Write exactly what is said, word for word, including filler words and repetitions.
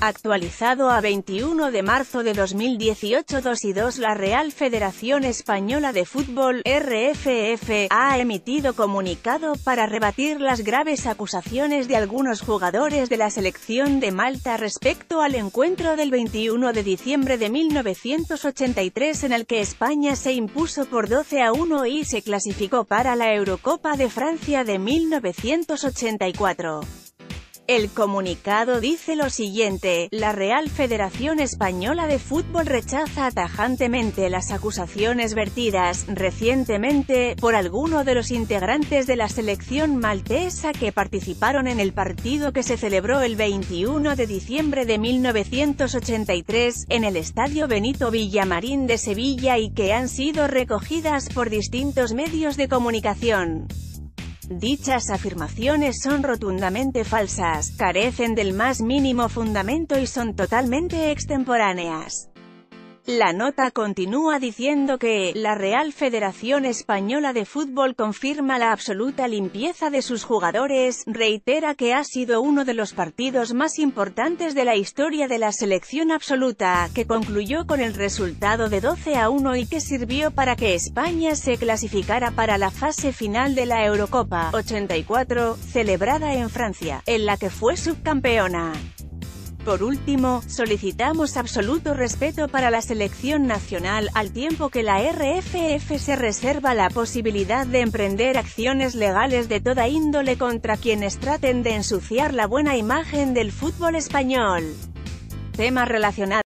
Actualizado a veintiuno de marzo de dos mil dieciocho. dos y dos. La Real Federación Española de Fútbol, R F F, ha emitido comunicado para rebatir las graves acusaciones de algunos jugadores de la selección de Malta respecto al encuentro del veintiuno de diciembre de mil novecientos ochenta y tres en el que España se impuso por doce a uno y se clasificó para la Eurocopa de Francia de mil novecientos ochenta y cuatro. El comunicado dice lo siguiente: la Real Federación Española de Fútbol rechaza tajantemente las acusaciones vertidas, recientemente, por alguno de los integrantes de la selección maltesa que participaron en el partido que se celebró el veintiuno de diciembre de mil novecientos ochenta y tres, en el Estadio Benito Villamarín de Sevilla y que han sido recogidas por distintos medios de comunicación. Dichas afirmaciones son rotundamente falsas, carecen del más mínimo fundamento y son totalmente extemporáneas. La nota continúa diciendo que, la Real Federación Española de Fútbol confirma la absoluta limpieza de sus jugadores, reitera que ha sido uno de los partidos más importantes de la historia de la selección absoluta, que concluyó con el resultado de doce a uno y que sirvió para que España se clasificara para la fase final de la Eurocopa ochenta y cuatro, celebrada en Francia, en la que fue subcampeona. Por último, solicitamos absoluto respeto para la selección nacional, al tiempo que la R F F se reserva la posibilidad de emprender acciones legales de toda índole contra quienes traten de ensuciar la buena imagen del fútbol español. Tema relacionado.